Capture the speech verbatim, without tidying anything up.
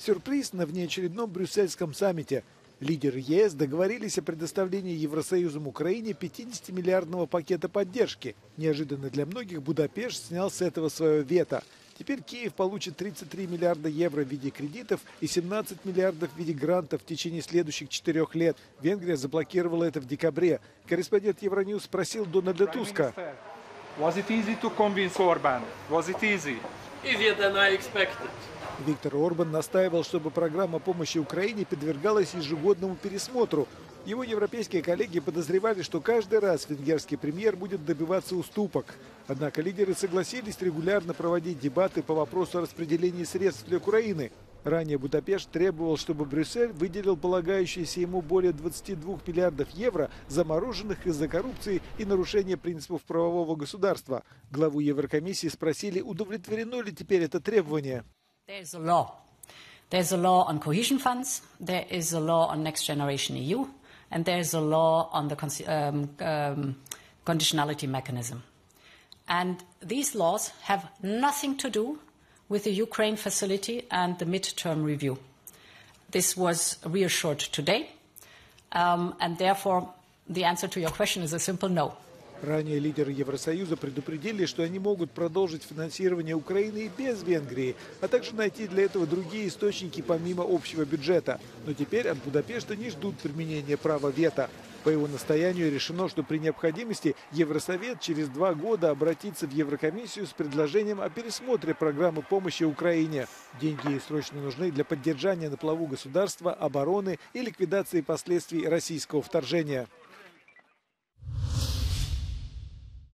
Сюрприз на внеочередном брюссельском саммите. Лидеры Е С договорились о предоставлении Евросоюзом Украине пятидесятимиллиардного пакета поддержки. Неожиданно для многих Будапешт снял с этого свое вето. Теперь Киев получит тридцать три миллиарда евро в виде кредитов и семнадцать миллиардов в виде грантов в течение следующих четырех лет. Венгрия заблокировала это в декабре. Корреспондент Euronews спросил Дональда Туска. Виктор Орбан настаивал, чтобы программа помощи Украине подвергалась ежегодному пересмотру. Его европейские коллеги подозревали, что каждый раз венгерский премьер будет добиваться уступок. Однако лидеры согласились регулярно проводить дебаты по вопросу о распределении средств для Украины. Ранее Будапешт требовал, чтобы Брюссель выделил полагающиеся ему более двадцати двух миллиардов евро, замороженных из-за коррупции и нарушения принципов правового государства. Главу Еврокомиссии спросили, удовлетворено ли теперь это требование. And there's a law on the um, um, conditionality mechanism. And these laws have nothing to do with the Ukraine facility and the mid-term review. This was reassured today, um, and therefore the answer to your question is a simple no. Ранее лидеры Евросоюза предупредили, что они могут продолжить финансирование Украины и без Венгрии, а также найти для этого другие источники помимо общего бюджета. Но теперь от Будапешта не ждут применения права вето. По его настоянию решено, что при необходимости Евросовет через два года обратится в Еврокомиссию с предложением о пересмотре программы помощи Украине. Деньги ей срочно нужны для поддержания на плаву государства, обороны и ликвидации последствий российского вторжения.